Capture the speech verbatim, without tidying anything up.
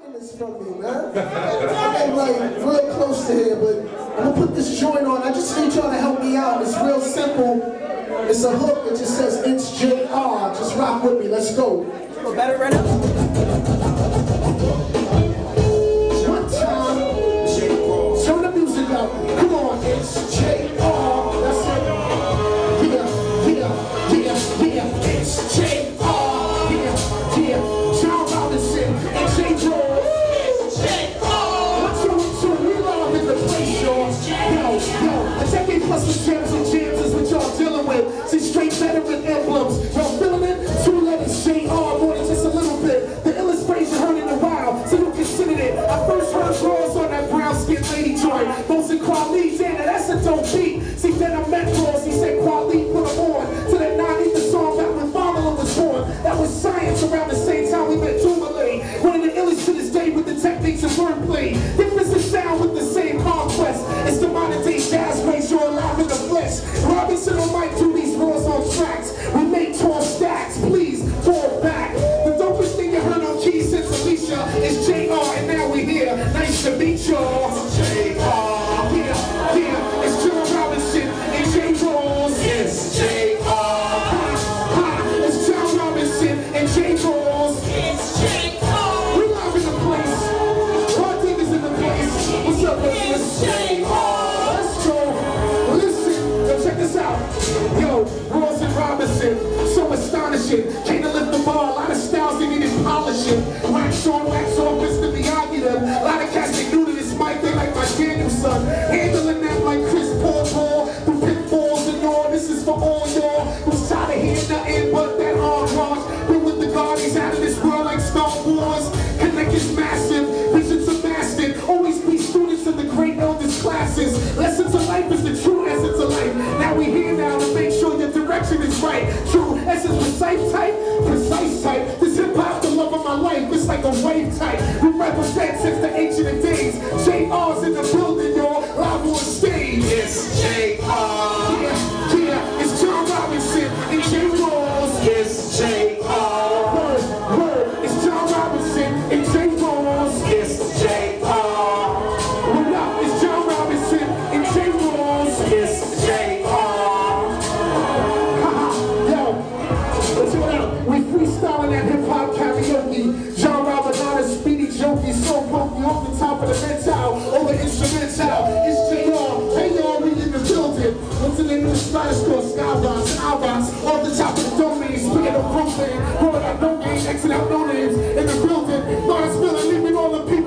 Fighting is from me, man. I'm like real close to here, but I'm gonna put this joint on. I just need y'all to help me out. It's real simple. It's a hook that just says It's J R. Just rock with me. Let's go. Feel better right now. Rolling out no games, exit out no names in the building. Lord, spilling, leaving all the people.